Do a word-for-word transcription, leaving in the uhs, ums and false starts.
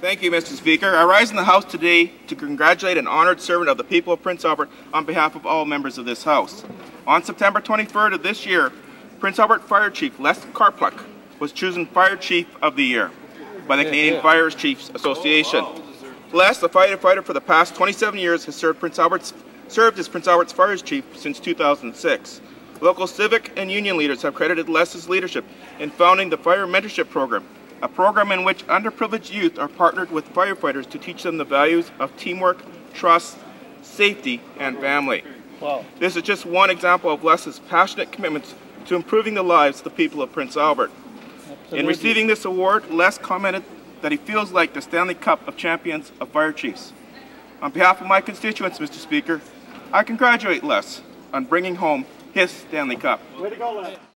Thank you, Mister Speaker. I rise in the House today to congratulate an honored servant of the people of Prince Albert on behalf of all members of this House. On September twenty-third of this year, Prince Albert Fire Chief Les Karpluk was chosen Fire Chief of the Year by the Canadian Fire Chiefs Association. Les, a firefighter for the past twenty-seven years, has served, Prince Albert's, served as Prince Albert's Fire Chief since two thousand six. Local civic and union leaders have credited Les's leadership in founding the Fire Mentorship Program, a program in which underprivileged youth are partnered with firefighters to teach them the values of teamwork, trust, safety, and family. Wow. This is just one example of Les's passionate commitments to improving the lives of the people of Prince Albert. Absolutely. In receiving this award, Les commented that he feels like the Stanley Cup of Champions of Fire Chiefs. On behalf of my constituents, Mister Speaker, I congratulate Les on bringing home his Stanley Cup. Way to go, Les.